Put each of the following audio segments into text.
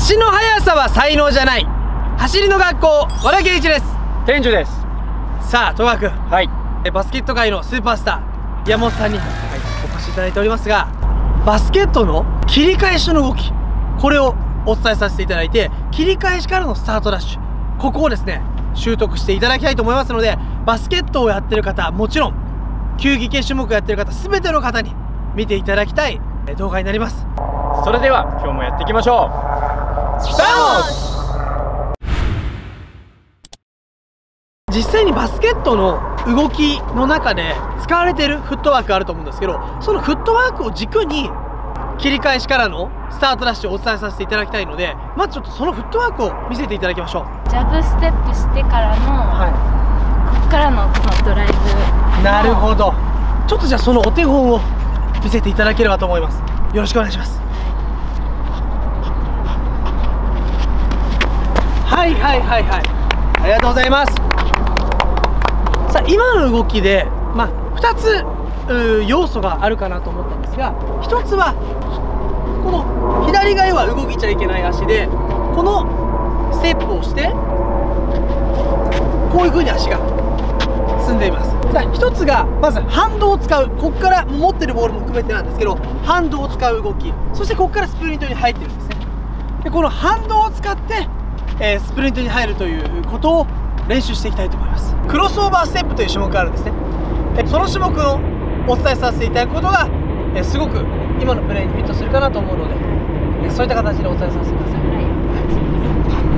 足の速さは才能じゃない、走りの学校和田圭一です。天寿です。さあ戸川君、バスケット界のスーパースター山本さんにお越しいただいておりますが、バスケットの切り返しの動き、これをお伝えさせていただいて、切り返しからのスタートダッシュ、ここをですね習得していただきたいと思いますので、バスケットをやってる方、もちろん球技系種目をやってる方、全ての方に見ていただきたい動画になります。それでは今日もやっていきましょう。実際にバスケットの動きの中で使われているフットワークあると思うんですけど、そのフットワークを軸に切り返しからのスタートダッシュをお伝えさせていただきたいので、まずちょっとそのフットワークを見せていただきましょう。ジャブステップしてからの、ここからのこのドライブ。なるほど。ちょっとじゃあそのお手本を見せていただければと思います。よろしくお願いします。ありがとうございます。さあ今の動きで、2つ要素があるかなと思ったんですが、1つはこの左側は動いちゃいけない足で、このステップをしてこういう風に足が進んでいます。1つがまず反動を使う、ここから持ってるボールも含めてなんですけど、反動を使う動き、そしてここからスプリントに入ってるんですね。でこの反動を使って、スプリントに入るということを練習していきたいと思います。クロスオーバーステップという種目があるんですね。その種目をお伝えさせていただくことが、すごく今のプレーにフィットするかなと思うので、そういった形でお伝えさせてくださ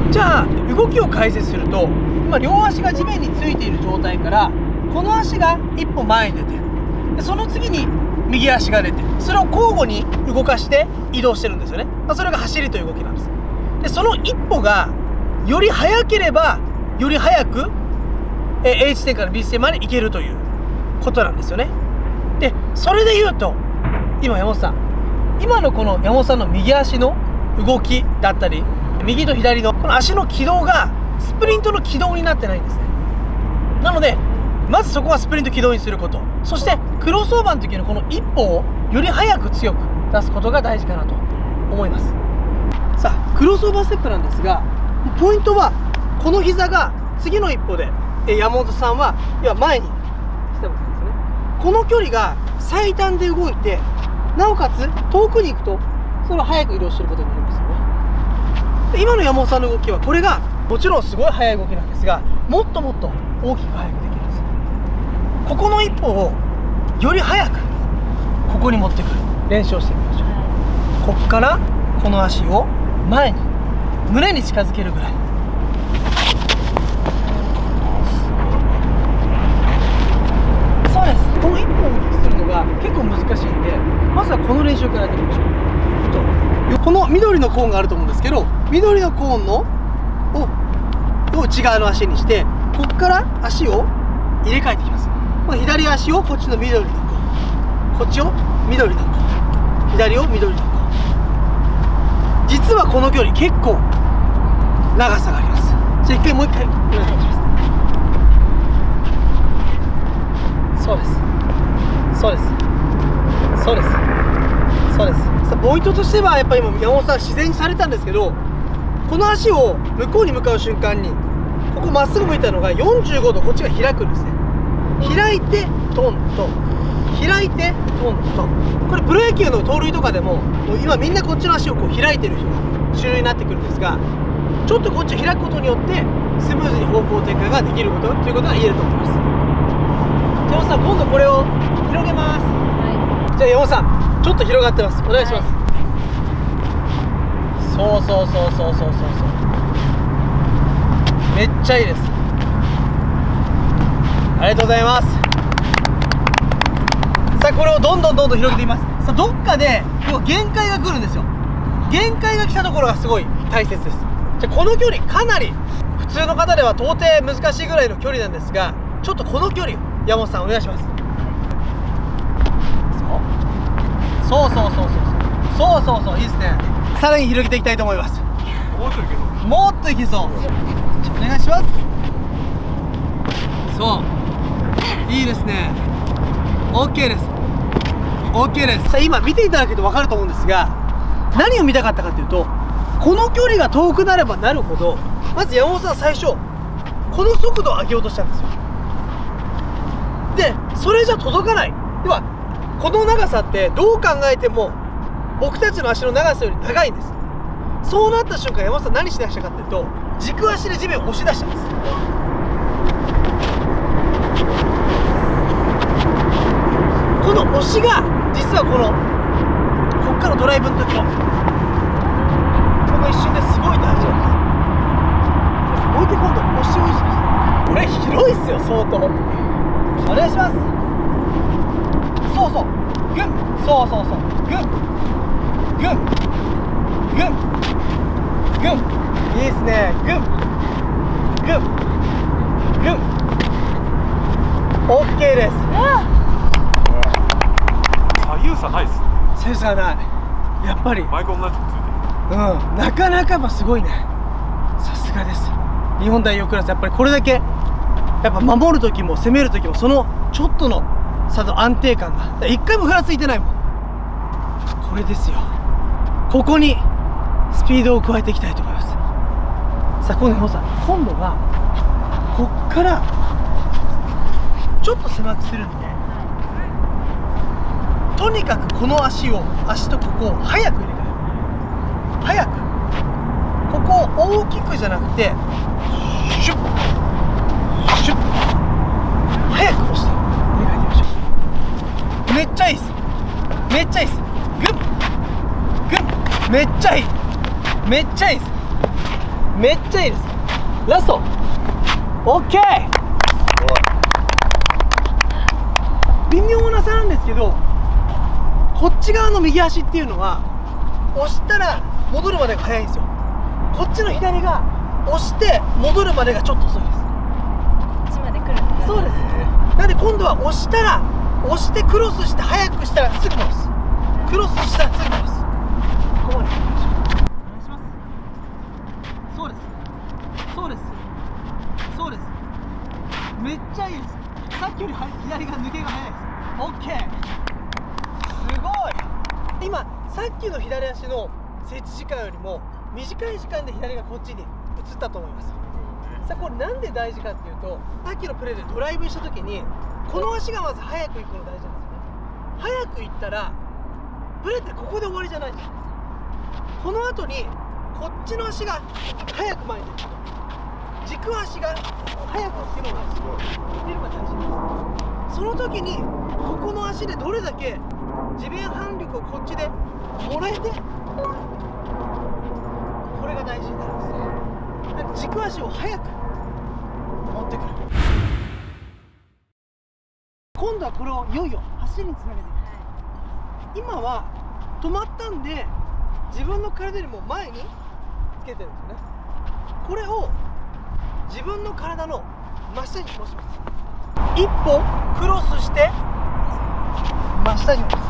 い。じゃあ動きを解説すると、今両足が地面についている状態から、この足が一歩前に出て、でその次に右足が出て、それを交互に動かして移動してるんですよね。それが走りという動きなんです。でその一歩がより速ければより速く A 地点から B 地点まで行けるということなんですよね。でそれで言うと、今山本さん、今のこの山本さんの右足の動きだったり、右と左のこの足の軌道がスプリントの軌道になってないんですね。なのでまずそこはスプリント軌道にすること、そしてクロスオーバーの時のこの一歩をより速く強く出すことが大事かなと思います。さあクロスオーバーステップなんですが、ポイントはこの膝が次の一歩で、山本さんは前に来てますね。この距離が最短で動いて、なおかつ遠くに行くとそれを速く移動していることになりますよね。で今の山本さんの動きは、これがもちろんすごい速い動きなんですが、もっともっと大きく速くできる。ここの一歩をより早くここに持ってくる練習をしてみましょう。ここからこの足を前に胸に近づけるぐらい、そうです。この一歩を大きくするのが結構難しいんで、まずはこの練習からやってみましょう。この緑のコーンがあると思うんですけど、緑のコーンを内側の足にして、ここから足を入れ替えていきます。この左足をこっちの緑のコーン、こっちを緑のコーン、左を緑のコーン。実はこの距離結構長さがあります。じゃあ一回もう一回お願いします。そうですそうですそうですそうです。さあポイントとしては、やっぱり今山本さん自然にされたんですけど、この足を向こうに向かう瞬間に、ここまっすぐ向いたのが45度、こっちが開くんですね。開いてトントン、開いてトントン。これプロ野球の盗塁とかでも、今みんなこっちの足をこう開いてる人が主流になってくるんですが、ちょっとこっちを開くことによってスムーズに方向転換ができることということが言えると思います。じゃあ山本さん、今度これを広げます。じゃあ山本さん、ちょっと広がってます。お願いします。そうめっちゃいいです。ありがとうございます。さあこれをどんどん広げています。さあどっかで限界が来るんですよ。限界が来たところがすごい大切です。じゃあこの距離、かなり普通の方では到底難しいぐらいの距離なんですが、ちょっとこの距離山本さんお願いします。そういいですね。さらに広げていきたいと思います。もっといけそう。お願いします。そういいですね。 OK です。 OK です。さあ今見ていただけると分かると思うんですが、何を見たかったかというと、この距離が遠くなればなるほど、まず山本さん最初この速度を上げようとしたんですよ。でそれじゃ届かない。ではこの長さってどう考えても僕たちの足の長さより長いんです。そうなった瞬間、山本さん何しなくちゃかっていうと、軸足で地面を押し出したんです。この押しが実はこのこっからのドライブの時のこの一瞬ですごい大事なんです。もう一回今度押しを意識して、これ広いっすよ相当。お願いします。そうそうグッ、そうそうそうグッグッグッグッ、いいですね。グングングン、オッケーです。左右差ないっすね。左右差ない。やっぱりマイク同じくついてる。うん、なかなかやっぱすごいね。さすがです。日本代表クラス、やっぱりこれだけやっぱ守る時も攻める時もそのちょっとの差の安定感が、一回もふらついてないもん。これですよ。ここにスピードを加えていきたいと思います。さあ今度はこっからちょっと狭くするんで、とにかくこの足を、足とここを早く入れ替える。早く、ここを大きくじゃなくてシュッシュッ早く押して入れ替えてみましょう。めっちゃいいっす。めっちゃいいっす。グッグッ、めっちゃいい、めっちゃいいっす。めっちゃいいです。ラスト OK。 微妙な差なんですけど、こっち側の右足っていうのは押したら戻るまでが早いんですよ。こっちの左が押して戻るまでがちょっと遅いです。こっちまで来るんだ。そうです。なんで今度は押したら押してクロスして早くしたらすぐ戻す、クロスしたらすぐ戻す。ここまで。めっちゃいいです。さっきより左が抜けが早いです。 OK、 すごい。今さっきの左足の設置時間よりも短い時間で左がこっちに移ったと思います。さあこれなんで大事かっていうと、さっきのプレーでドライブした時にこの足がまず早く行くの大事なんですね。早く行ったらブレってここで終わりじゃないじゃないですか。この後にこっちの足が早く前に出る、軸足が速く落ちるのがすごい出るのが大事です。その時にここの足でどれだけ地面反力をこっちでもらえて、これが大事になるんですね。軸足を速く持ってくる。今度はこれをいよいよ走りにつなげていく。今は止まったんで自分の体よりも前につけてるんですよね。これを自分の体の真下に落とします。一歩クロスして真下に落とす。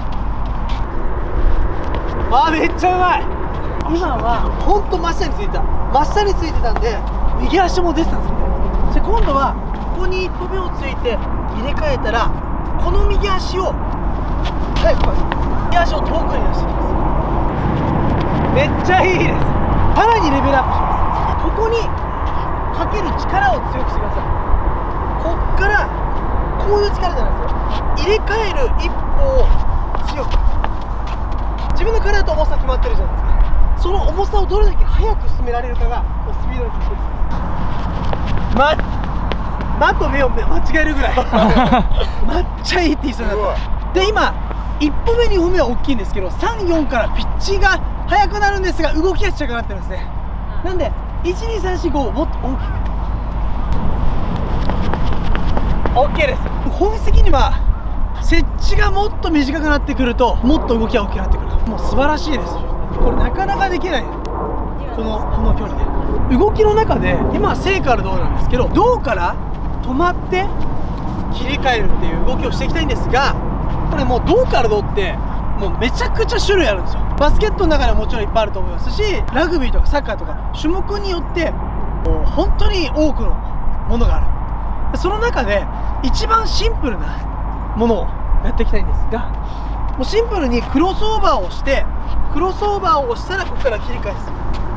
あーめっちゃうまい。今はほんと真下についた、真下についてたんで右足も出てたんですね。で今度はここに一歩目をついて入れ替えたら、この右足を早く、右足を遠くに出していきます。めっちゃいいです。さらにレベルアップします。ここにかける力を強くしてください。こっからこういう力じゃないですよ。入れ替える一歩を強く、自分の体と重さ決まってるじゃないですか。その重さをどれだけ速く進められるかがスピードの決定です。マと目を間違えるぐらいまっちゃいいって言いそうになったで、今一歩目に2歩目は大きいんですけど、3、4からピッチが速くなるんですが動きが小さくなってるんですね。なんで1、2、3、4、5をもっと大きく。 OK です。本質的には設置がもっと短くなってくるともっと動きが大きくなってくる。もう素晴らしいです。これなかなかできない、この距離で。動きの中で今正から胴なんですけど、胴から止まって切り替えるっていう動きをしていきたいんですが、これもう胴から胴ってもうめちゃくちゃ種類あるんですよ。バスケットの中ではもちろんいっぱいあると思いますし、ラグビーとかサッカーとか種目によって本当に多くのものがある。その中で一番シンプルなものをやっていきたいんですが、もうシンプルにクロスオーバーをして、クロスオーバーをしたらここから切り返す。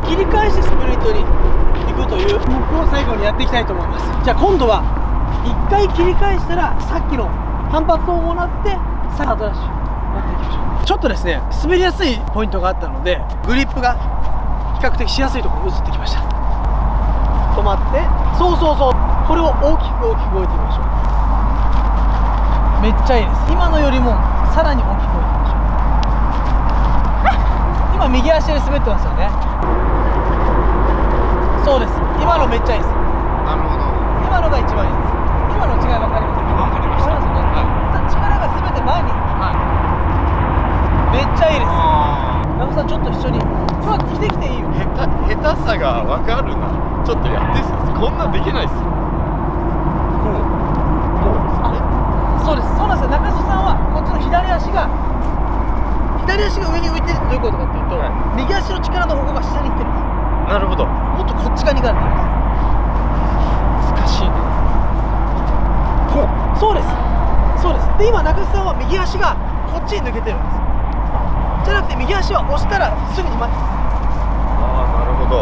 切り返してスプリットに行くというフックを最後にやっていきたいと思います。じゃあ今度は1回切り返したらさっきの反発をもらってスタートダッシュやっていきましょう。ちょっとですね滑りやすいポイントがあったのでグリップが比較的しやすいところに移ってきました。止まってそうこれを大きく動いてみましょう。めっちゃいいです。今のよりもさらに大きく動いてみましょう。今右足で滑ってますよね。そうです。今のめっちゃいいです。なるほど。今のが一番いいです。今の違い分かりますか？分かりました。はい、力が全て前に、はい、めっちゃいいです。長尾さんちょっと一緒にうまく着てきていいよ。下手さが分かるな。ちょっとやってこんなんできないですよ。そうです。そうなんですよ。中曽さんはこっちの左足が上に浮いてるってどういうことかっていうと、はい、右足の力の方が下にいってるんです。なるほど。もっとこっち側に行かれてるんです。難しいね。こう。そうです。そうです。で今中曽さんは右足がこっちに抜けてるんです。じゃなくて右足は押したらすぐに前に。ああなるほど。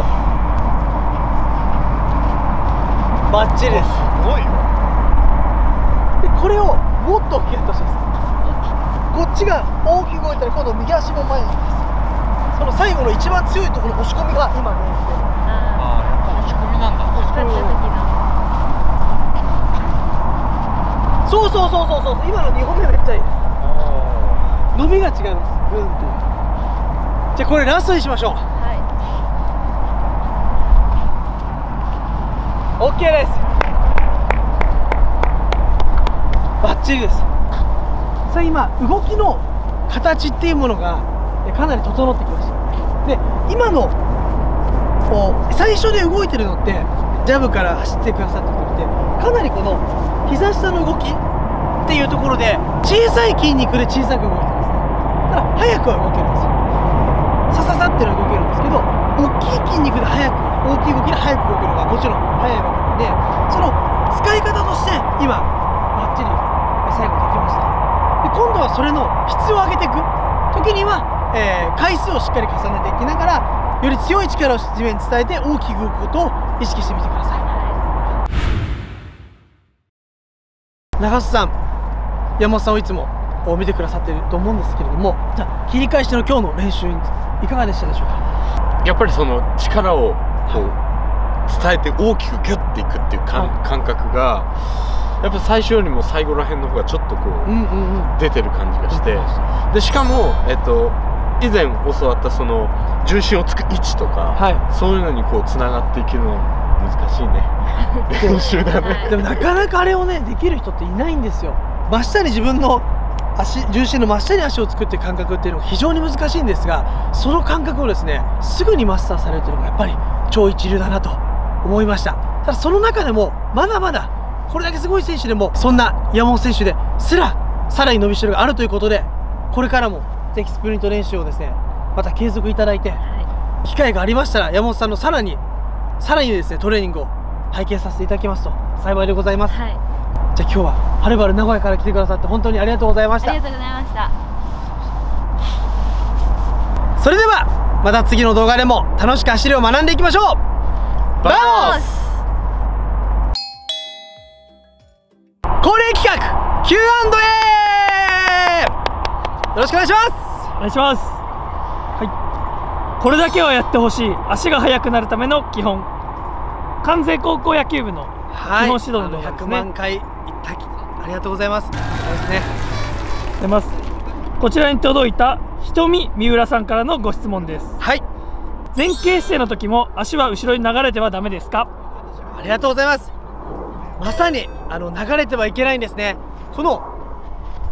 バッチリです。すごいよ。でこれをもっと大きくやってほしいです。こっちが大きく動いたら今度右足も前に行きます。その最後の一番強いところの押し込みが今ね。ああやっぱ押し込みなんだ。押し込みだ。そう今の2本目めっちゃいいです。伸びが違います。グンっていう。じゃあこれラストにしましょう。はい OK です。バッチリです。さあ今動きの形っていうものがかなり整ってきました。で今のこう最初で動いてるのってジャブから走ってくださった時ってかなりこの膝下の動きっていうところで小さい筋肉で小さく動いてますね。だから速くは動けるんですよ。さささってのは動けるんですけど大きい筋肉で速く大きい動きで速く動けるのがもちろん速いわけなのでその使い方として今バッチリ最後できました。で今度はそれの質を上げていく時には、回数をしっかり重ねていきながらより強い力を地面に伝えて大きく動くことを意識してみてください。長瀬さん山本さんをいつも見てくださっていると思うんですけれどもじゃあ切り返しの今日の練習いかがでしたでしょうか？やっぱりその力をこう伝えて大きくギュッていくっていう感覚がやっぱ最初よりも最後らへんの方がちょっとこう出てる感じがしてでしかも、以前教わったその重心をつく位置とか、はい、そういうのにこうつながっていくの難しいね練習だね。でもなかなかあれをねできる人っていないんですよ。真下に自分の重心の真下に足をつくっていう感覚っていうのが非常に難しいんですがその感覚をですねすぐにマスターされるというのがやっぱり超一流だなと思いました。ただその中でもまだまだこれだけすごい選手でもそんな山本選手ですらさらに伸びしろがあるということでこれからもぜひスプリント練習をですねまた継続いただいて機会がありましたら山本さんのさらにですねトレーニングを拝見させていただきますと幸いでございます、はい、じゃあ今日ははるばる名古屋から来てくださって本当にありがとうございました。ありがとうございました。それではまた次の動画でも楽しく走りを学んでいきましょう。バモス恒例企画 Q&A よろしくお願いします。お願いします。はい、これだけはやってほしい足が速くなるための基本関西高校野球部の基本指導の動画ですね。100万回いったきありがとうございます。出ます。こちらに届いた瞳三浦さんからのご質問です。はい。前傾姿勢の時も足は後ろに流れてはダメですか？ありがとうございます。まさに流れてはいけないんですね。この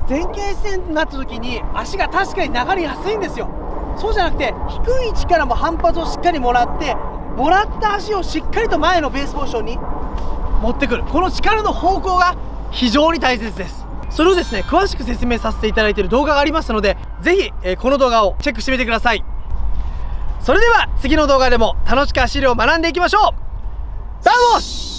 前傾姿勢になった時に足が確かに流れやすいんですよ。そうじゃなくて低い位置からも反発をしっかりもらってもらった足をしっかりと前のベースポジションに持ってくるこの力の方向が非常に大切です。それをですね詳しく説明させていただいている動画がありますのでぜひ、この動画をチェックしてみてください。それでは次の動画でも楽しく走りを学んでいきましょう。バモス！